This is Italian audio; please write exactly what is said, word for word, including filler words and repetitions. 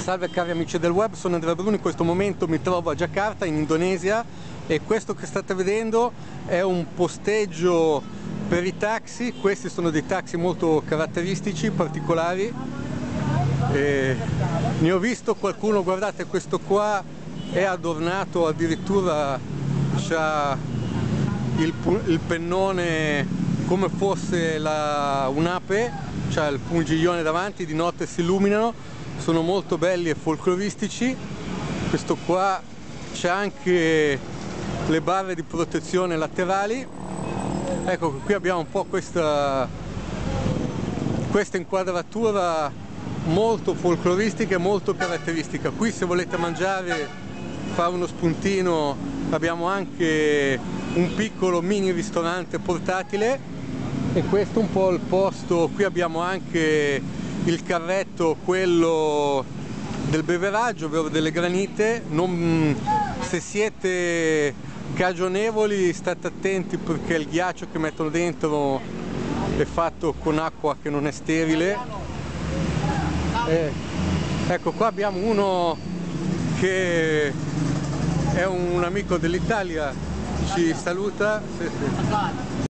Salve cari amici del web, sono Andrea Bruni, in questo momento mi trovo a Jakarta in Indonesia e questo che state vedendo è un posteggio per i taxi. Questi sono dei taxi molto caratteristici, particolari, e ne ho visto qualcuno. Guardate, questo qua è adornato, addirittura c'ha il, il pennone come fosse la, un'ape, c'ha il pungiglione davanti, di notte si illuminano. Sono molto belli e folcloristici. Questo qua c'è anche le barre di protezione laterali. Ecco, qui abbiamo un po' questa, questa inquadratura molto folcloristica e molto caratteristica. Qui se volete mangiare, fare uno spuntino, abbiamo anche un piccolo mini ristorante portatile e questo è un po' il posto. Qui abbiamo anche il carretto, quello del beveraggio, ovvero delle granite. Non, se siete cagionevoli state attenti, perché il ghiaccio che mettono dentro è fatto con acqua che non è sterile. E, ecco, qua abbiamo uno che è un amico dell'Italia, ci saluta. Sì, sì.